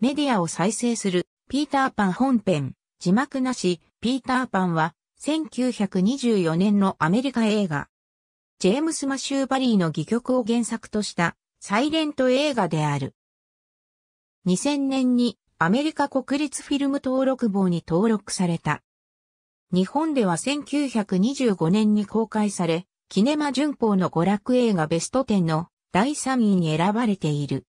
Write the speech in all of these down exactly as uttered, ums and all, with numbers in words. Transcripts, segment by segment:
メディアを再生する、ピーターパン本編、字幕なし、ピーターパンは、せんきゅうひゃくにじゅうよねんのアメリカ映画。ジェームス・マシュー・バリーの戯曲を原作とした、サイレント映画である。にせんねんに、アメリカ国立フィルム登録簿に登録された。日本ではせんきゅうひゃくにじゅうごねんに公開され、キネマ旬報の娯楽映画ベストじゅうのだいさんいに選ばれている。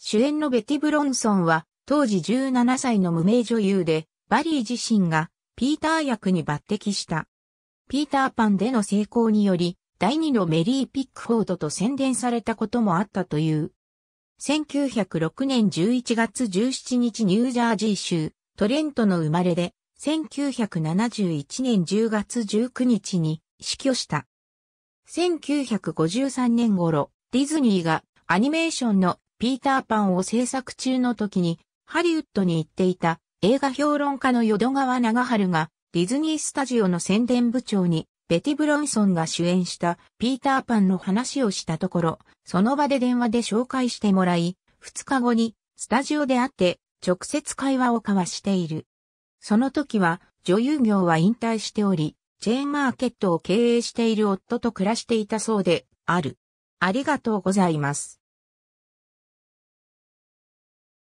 主演のベティ・ブロンソンは、当時じゅうななさいの無名女優で、バリー自身がピーター役に抜擢した。ピーターパンでの成功により、だいにのメリー・ピックフォードと宣伝されたこともあったという。せんきゅうひゃくろくねんじゅういちがつじゅうしちにちニュージャージー州、トレントの生まれで、せんきゅうひゃくななじゅういちねんじゅうがつじゅうくにちに死去した。せんきゅうひゃくごじゅうさんねん頃、ディズニーがアニメーションのピーターパンを制作中の時に、ハリウッドに行っていた映画評論家の淀川長春がディズニースタジオの宣伝部長にベティ・ブロンソンが主演したピーターパンの話をしたところ、その場で電話で紹介してもらい、ふつかごにスタジオで会って直接会話を交わしている。その時は女優業は引退しており、チェーンマーケットを経営している夫と暮らしていたそうである。ありがとうございます。